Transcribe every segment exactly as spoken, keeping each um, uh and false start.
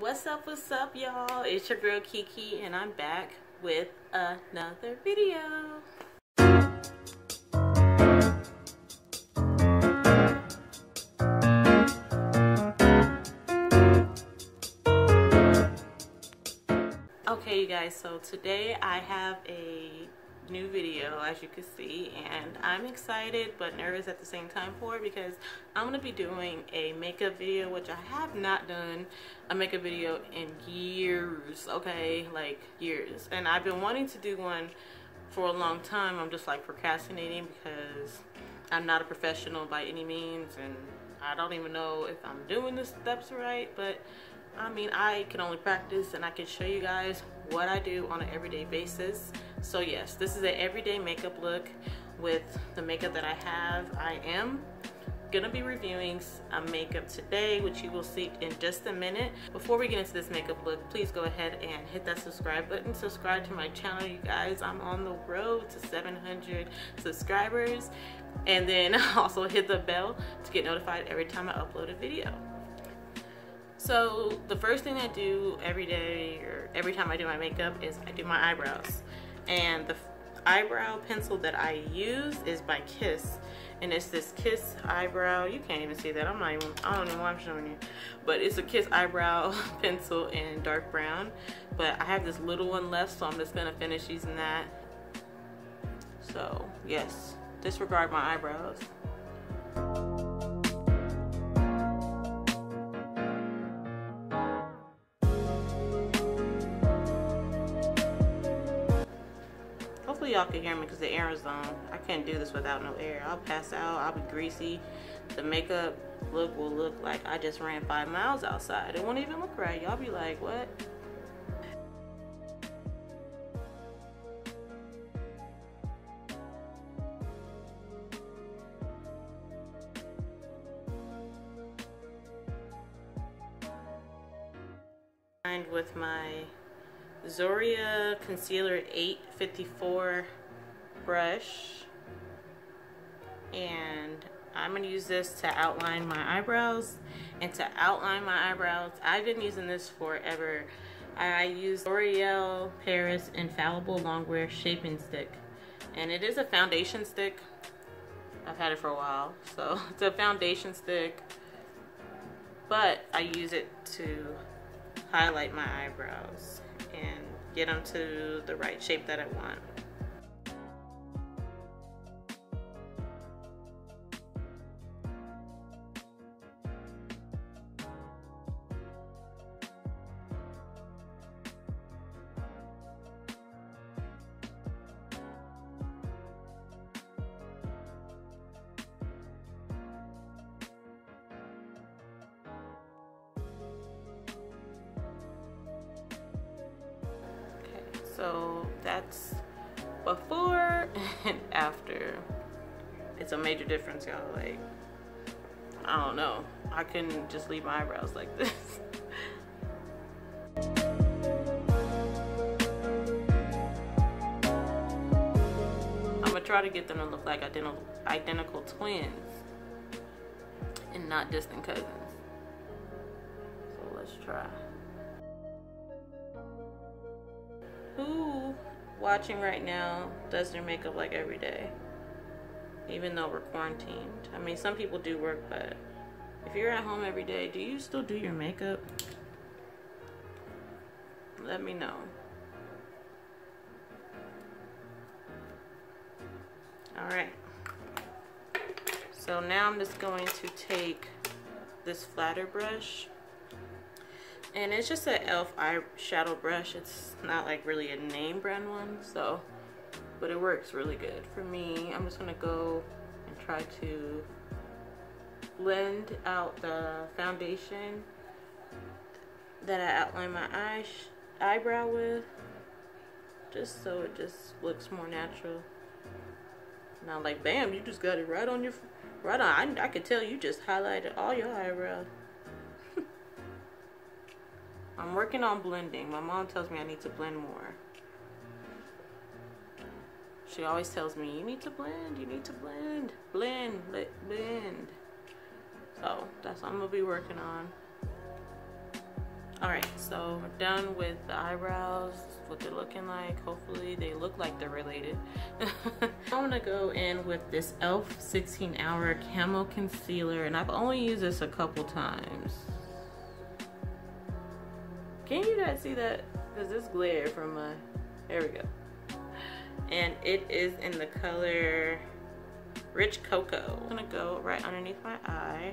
What's up, what's up, y'all? It's your girl Kiki, and I'm back with another video. Okay, you guys, so today I have a new video, as you can see, and I'm excited but nervous at the same time for it because I'm gonna be doing a makeup video, which I have not done a makeup video in years. Okay, like years, and I've been wanting to do one for a long time. I'm just like procrastinating because I'm not a professional by any means, and I don't even know if I'm doing the steps right, but I mean, I can only practice and I can show you guys what I do on an everyday basis. So yes, this is an everyday makeup look with the makeup that I have. I am gonna be reviewing a makeup today, which you will see in just a minute. Before we get into this makeup look, please go ahead and hit that subscribe button. Subscribe to my channel, you guys. I'm on the road to seven hundred subscribers. And then also hit the bell to get notified every time I upload a video. So the first thing I do every day, or every time I do my makeup, is I do my eyebrows. And the eyebrow pencil that I use is by Kiss, and it's this Kiss eyebrow. You can't even see that. I'm not even. I don't even know why I'm showing you, but it's a Kiss eyebrow pencil in dark brown. But I have this little one left, so I'm just gonna finish using that. So yes, disregard my eyebrows. Y'all can hear me because the air is on. I can't do this without no air. I'll pass out. I'll be greasy. The makeup look will look like I just ran five miles outside. It won't even look right. Y'all be like, what? And with my Zoria Concealer eight fifty-four brush, and I'm going to use this to outline my eyebrows. And to outline my eyebrows, I've been using this forever. I use L'Oreal Paris Infallible Longwear Shaping Stick, and it is a foundation stick. I've had it for a while, so it's a foundation stick, but I use it to highlight my eyebrows and get them to the right shape that I want. So that's before and after. It's a major difference, y'all. Like, I don't know. I couldn't just leave my eyebrows like this. I'm gonna try to get them to look like identical, identical twins and not distant cousins. So let's try. Who watching right now does their makeup like every day, even though we're quarantined? I mean, some people do work, but if you're at home every day, do you still do your makeup? Let me know. All right, so now I'm just going to take this flatter brush. And it's just an E L F eyeshadow brush. It's not like really a name brand one, so, but it works really good for me. I'm just gonna go and try to blend out the foundation that I outlined my eye eyebrow with, just so it just looks more natural. And I'm like, bam, you just got it right on your, right on. I, I could tell you just highlighted all your eyebrows. I'm working on blending. My mom tells me I need to blend more. She always tells me, you need to blend, you need to blend, blend, blend. So that's what I'm gonna be working on. Alright, so we're done with the eyebrows, what they're looking like. Hopefully they look like they're related. I'm gonna go in with this E L F sixteen hour Camo Concealer, and I've only used this a couple times. Can you guys see that? Because this glare from my, there we go. And it is in the color Rich Cocoa. I'm gonna go right underneath my eye.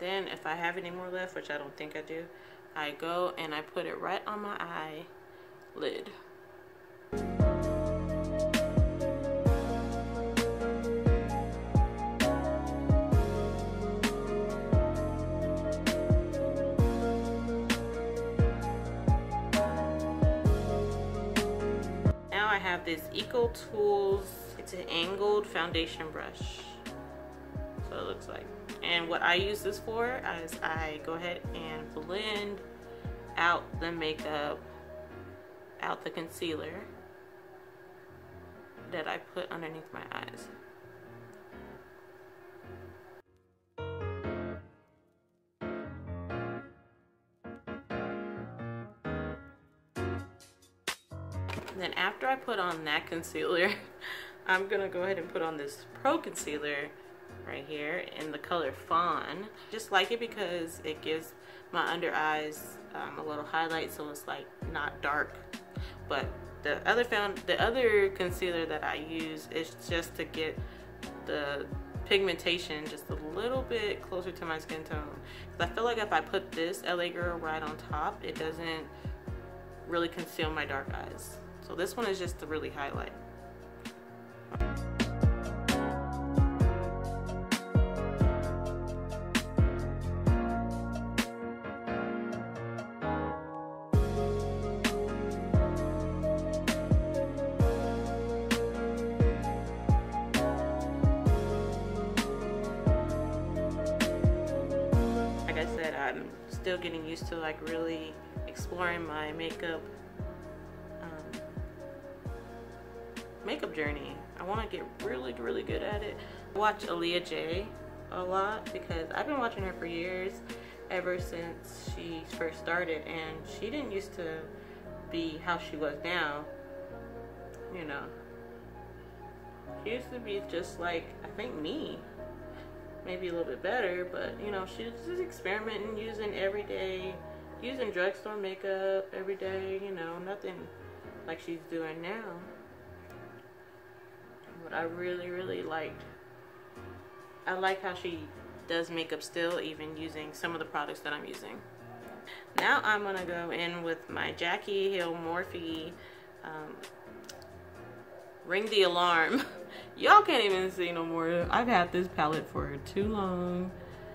Then if I have any more left, which I don't think I do, I go and I put it right on my eye lid. Now I have this Eco Tools, it's an angled foundation brush. So it looks like. And what I use this for is I go ahead and blend out the makeup, out the concealer that I put underneath my eyes. And then after I put on that concealer, I'm gonna go ahead and put on this Pro Concealer right here in the color Fawn. Just like it because it gives my under eyes um, a little highlight, so it's like not dark. But the other found the other concealer that I use is just to get the pigmentation just a little bit closer to my skin tone, because I feel like if I put this L A Girl right on top, it doesn't really conceal my dark eyes. So this one is just to really highlight. Still getting used to like really exploring my makeup um, makeup journey. I want to get really really good at it. I watch Aaliyah J a lot because I've been watching her for years, ever since she first started, and she didn't used to be how she was now. You know, she used to be just like, I think, me. Maybe a little bit better, but you know, she's just experimenting, using everyday, using drugstore makeup every day, you know, nothing like she's doing now. But I really, really liked, I like how she does makeup still, even using some of the products that I'm using. Now I'm gonna go in with my Jackie Hill Morphe um, Ring the Alarm. Y'all can't even see no more. I've had this palette for too long.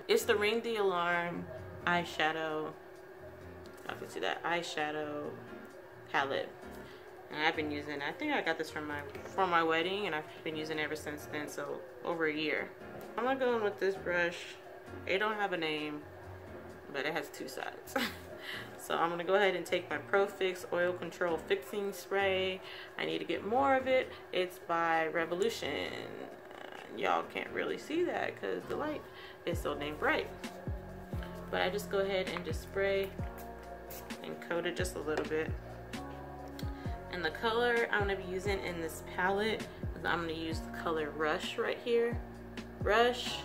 It's the Ring the Alarm eyeshadow. I can see that eyeshadow palette. And I've been using, I think I got this from my from my wedding, and I've been using it ever since then, so over a year. I'm gonna go in with this brush. It don't have a name, but it has two sides. So I'm gonna go ahead and take my ProFix Oil Control Fixing Spray. I need to get more of it. It's by Revolution. Y'all can't really see that because the light is so dang bright. But I just go ahead and just spray and coat it just a little bit. And the color I'm gonna be using in this palette is, I'm gonna use the color Rush right here. Rush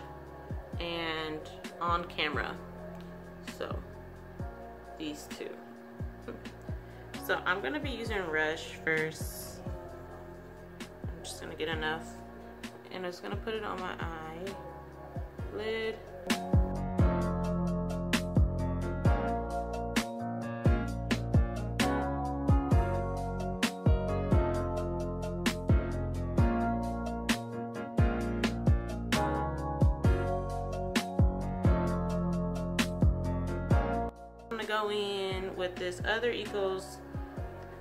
and On Camera. So these two. So I'm gonna be using Rush first. I'm just gonna get enough, and I'm just gonna put it on my eye lid. Go in with this other Eco's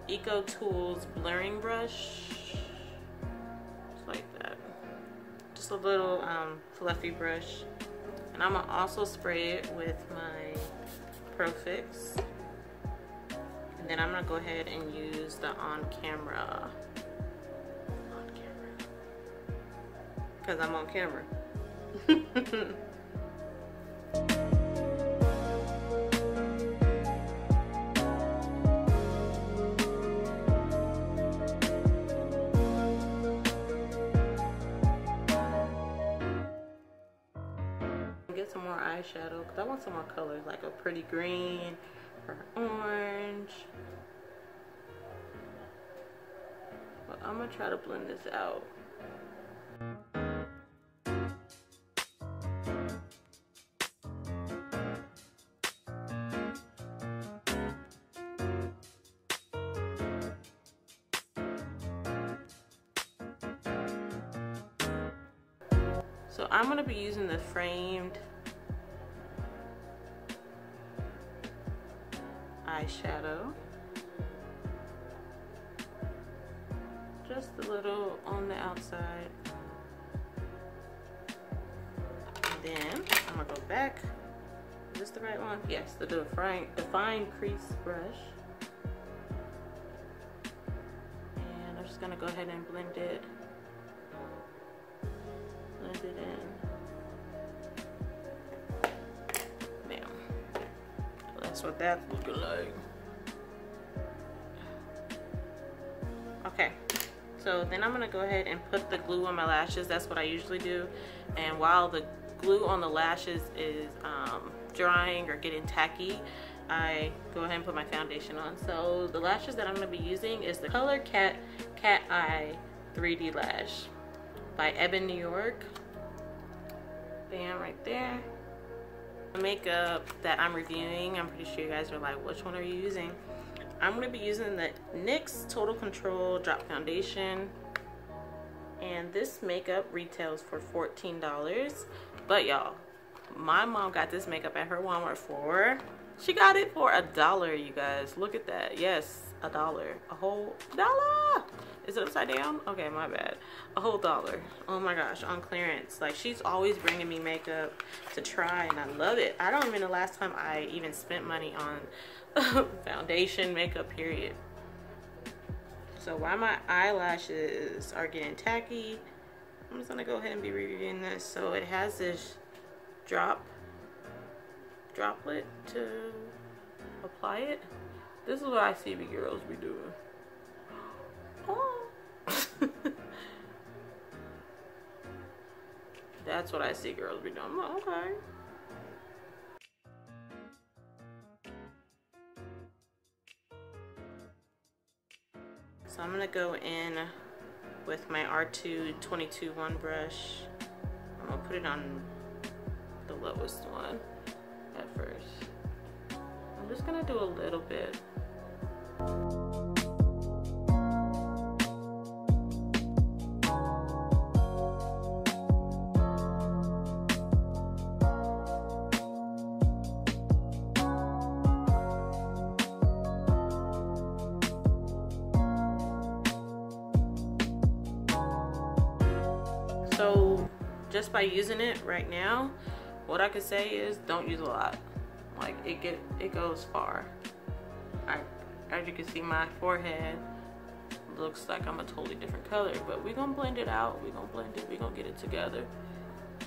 Eco Tools blurring brush. um, fluffy brush. And I'm gonna also spray it with my ProFix. And then I'm gonna go ahead and use the on camera. On camera. Because I'm on camera. Get some more eyeshadow because I want some more colors, like a pretty green or orange. But I'm gonna try to blend this out. So I'm going to be using the framed eyeshadow. Just a little on the outside. Then I'm going to go back. Is this the right one? Yes, the Define, define Crease brush. And I'm just going to go ahead and blend it. Blend it in. Bam. So that's what that's looking like. Okay, so then I'm gonna go ahead and put the glue on my lashes. That's what I usually do. And while the glue on the lashes is um, drying or getting tacky, I go ahead and put my foundation on. So the lashes that I'm gonna be using is the color Cat Cat Eye three D Lash by Ebon New York. Bam, right there. The makeup that I'm reviewing, I'm pretty sure you guys are like, which one are you using? I'm gonna be using the N Y X Total Control Drop Foundation. And this makeup retails for fourteen dollars. But y'all, my mom got this makeup at her Walmart for, she got it for a dollar, you guys. Look at that, yes, a dollar, a whole dollar. Is it upside down? Okay, my bad. A whole dollar. Oh my gosh, on clearance. Like, she's always bringing me makeup to try, and I love it. I don't remember the last time I even spent money on foundation makeup, period. So while my eyelashes are getting tacky, I'm just gonna go ahead and be reviewing this. So it has this drop, droplet to apply it. This is what I see the girls be doing. Oh. That's what I see girls be doing. I'm like, okay. So I'm gonna go in with my R two twenty-two one brush. I'm gonna put it on the lowest one at first. I'm just gonna do a little bit. So just by using it right now, what I could say is don't use a lot. Like it get it goes far. I, as you can see, my forehead looks like I'm a totally different color, but we're gonna blend it out. We're gonna blend it. We're gonna get it together.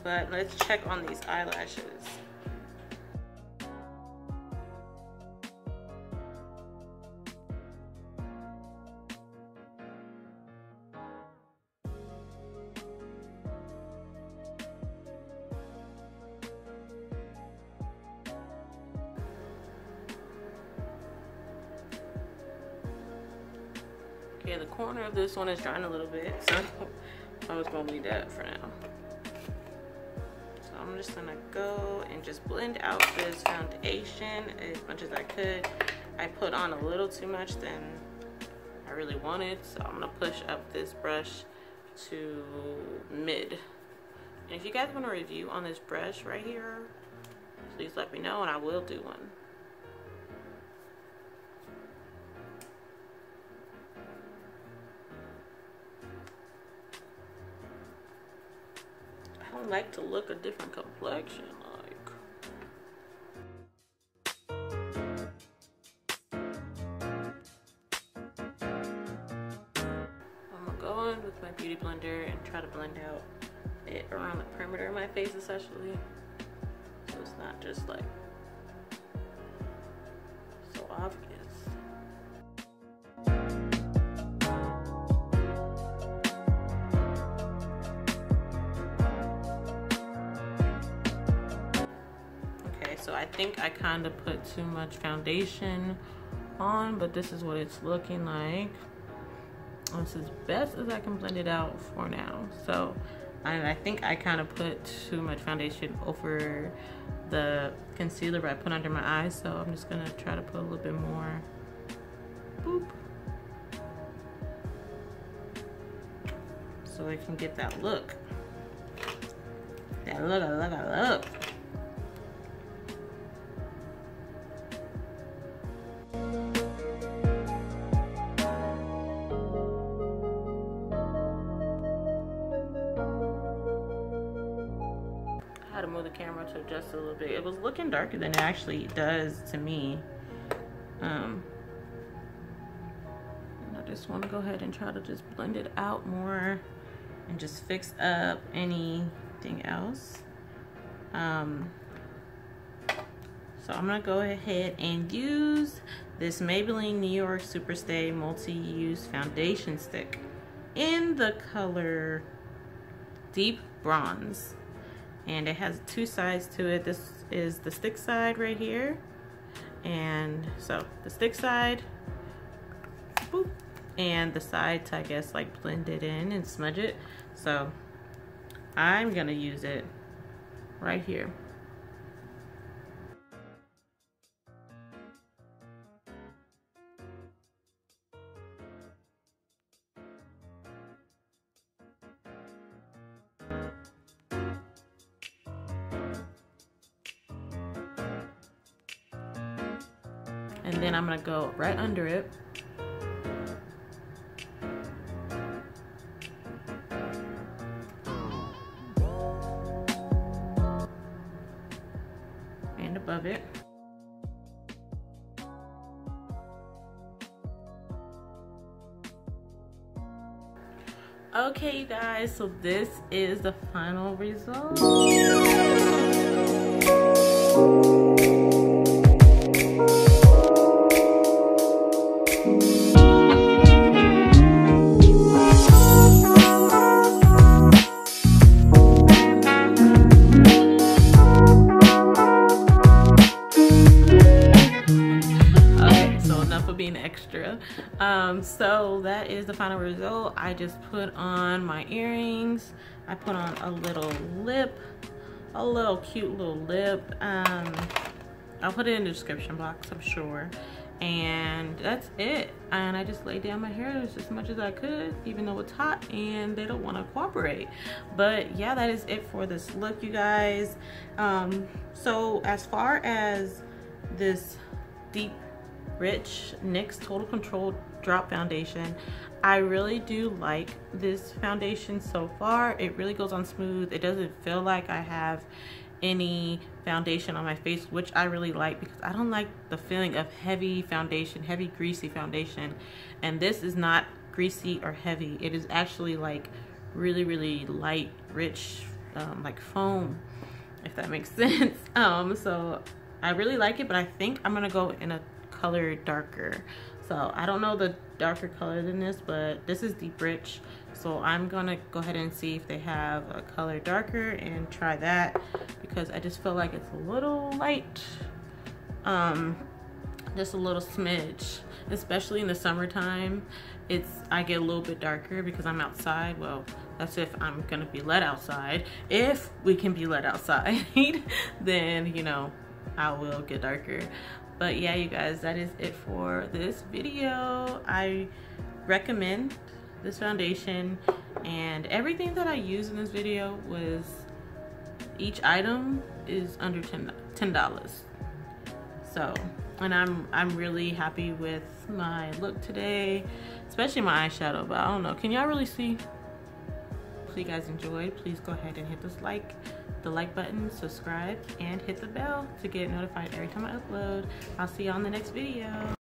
But let's check on these eyelashes. Yeah, the corner of this one is drying a little bit, so I was gonna leave that for now. So I'm just gonna go and just blend out this foundation as much as I could. I put on a little too much than I really wanted, so I'm gonna push up this brush to mid. And if you guys want a review on this brush right here, please let me know and I will do one. I I like to look a different complexion. Blender and try to blend out it around the perimeter of my face, essentially, so it's not just like so obvious. Okay, so I think I kind of put too much foundation on, but this is what it's looking like. It's as best as I can blend it out for now. So I, I think I kind of put too much foundation over the concealer that I put under my eyes, so I'm just gonna try to put a little bit more. Boop. So I can get that look. That look, I look, I look. Just a little bit. It was looking darker than it actually does to me. Um, and I just want to go ahead and try to just blend it out more and just fix up anything else. Um, so I'm going to go ahead and use this Maybelline New York Superstay Multi-Use Foundation Stick in the color Deep Bronze. And it has two sides to it. This is the stick side right here. And so the stick side, boop, and the side to, I guess, like blend it in and smudge it. So I'm gonna use it right here. And then I'm gonna go right under it. And above it. Okay, you guys, so this is the final result. Um, so that is the final result. I just put on my earrings. I put on a little lip, a little cute little lip. Um, I'll put it in the description box, I'm sure. And that's it. And I just laid down my hair just as much as I could, even though it's hot and they don't want to cooperate. But yeah, that is it for this look, you guys. Um, so as far as this deep rich NYX Total Control Drop Foundation, I really do like this foundation so far. It really goes on smooth. It doesn't feel like I have any foundation on my face, which I really like, because I don't like the feeling of heavy foundation, heavy greasy foundation, and this is not greasy or heavy. It is actually like really really light, rich, um, like foam, if that makes sense. Um, so I really like it, but I think I'm gonna go in a color darker. So I don't know the darker color than this, but this is deep rich, so I'm gonna go ahead and see if they have a color darker and try that, because I just feel like it's a little light, um just a little smidge, especially in the summertime. It's I get a little bit darker because I'm outside. Well, that's if I'm gonna be let outside. If we can be let outside then, you know, I will get darker. But yeah, you guys, that is it for this video. I recommend this foundation, and everything that I use in this video was, each item is under ten dollars. So, and I'm I'm really happy with my look today, especially my eyeshadow, but I don't know. Can y'all really see? Hopefully you guys enjoyed. Please go ahead and hit this like, the like button, subscribe, and hit the bell to get notified every time I upload. I'll see y'all in the next video.